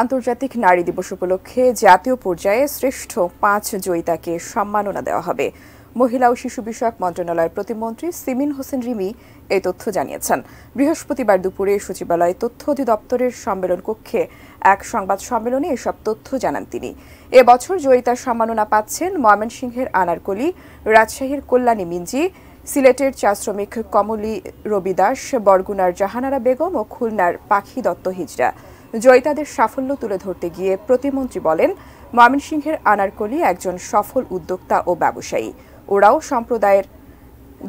আন্তর্জাতিক নারী দিবস উপলক্ষে জাতীয় পর্যায়ে শ্রেষ্ঠ ৫ জয়িতাকে সম্মাননা দেওয়া হবে। মহিলা ও শিশু বিষয়ক মন্ত্রণালয়ের প্রতিমন্ত্রী সিমিন হোসেন রিমি এই তথ্য জানিয়েছেন। বৃহস্পতিবার দুপুরে সচিবালয় তথ্য অধিদপ্তরের সম্মেলন কক্ষে এক সংবাদ সম্মেলনে এসব তথ্য জানান তিনি। এবছর জয়িতার সম্মাননা পাচ্ছেন ময়মনসিংহের আনারকলি, রাজশাহীর কল্যাণী মিঞ্জি, সিলেটের চা শ্রমিক কমলি রবি দাস, বরগুনার জাহানারা বেগম ও খুলনার পাখি দত্ত হিজরা। জয়িতাদের সাফল্য তুলে ধরতে গিয়ে প্রতিমন্ত্রী বলেন, ময়মনসিংহের আনারকলি একজন সফল উদ্যোক্তা ও ব্যবসায়ী। ওরাও সম্প্রদায়ের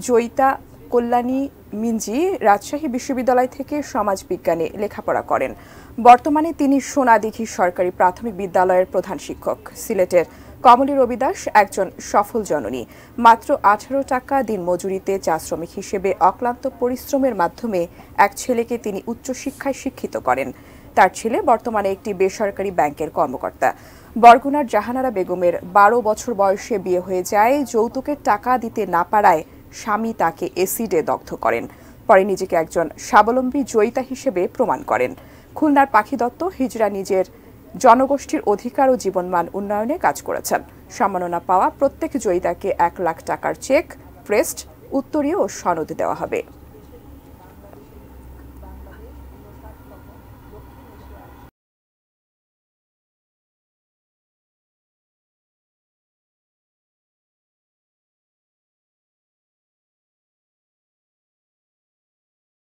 জয়িতা কল্যাণী মিঞ্জি রাজশাহী বিশ্ববিদ্যালয় থেকে সমাজবিজ্ঞানে লেখাপড়া করেন। বর্তমানে তিনি সোনাদিঘি সরকারি প্রাথমিক বিদ্যালয়ের প্রধান শিক্ষক। সিলেটের কমলি রবি দাস একজন সফল জননী। মাত্র ১৮ টাকা দিনমজুরিতে চা শ্রমিক হিসেবে অক্লান্ত পরিশ্রমের মাধ্যমে এক ছেলেকে তিনি উচ্চশিক্ষায় শিক্ষিত করেন। তার ছেলে বর্তমানে একটি বেসরকারি ব্যাংকের কর্মকর্তা। বরগুনার জাহানারা বেগমের ১২ বছর বয়সে বিয়ে হয়ে যায়। যৌতুকের টাকা দিতে না পারায় স্বামী তাকে অ্যাসিডে দগ্ধ করেন। পরে নিজেকে একজন স্বাবলম্বী জয়িতা হিসেবে প্রমাণ করেন। খুলনার পাখি দত্ত হিজরা নিজের জনগোষ্ঠীর অধিকার ও জীবনমান উন্নয়নে কাজ করেছেন। সম্মাননা পাওয়া প্রত্যেক জয়িতাকে ১ লাখ টাকার চেক, ক্রেস্ট, উত্তরীয় ও সনদ দেওয়া হবে।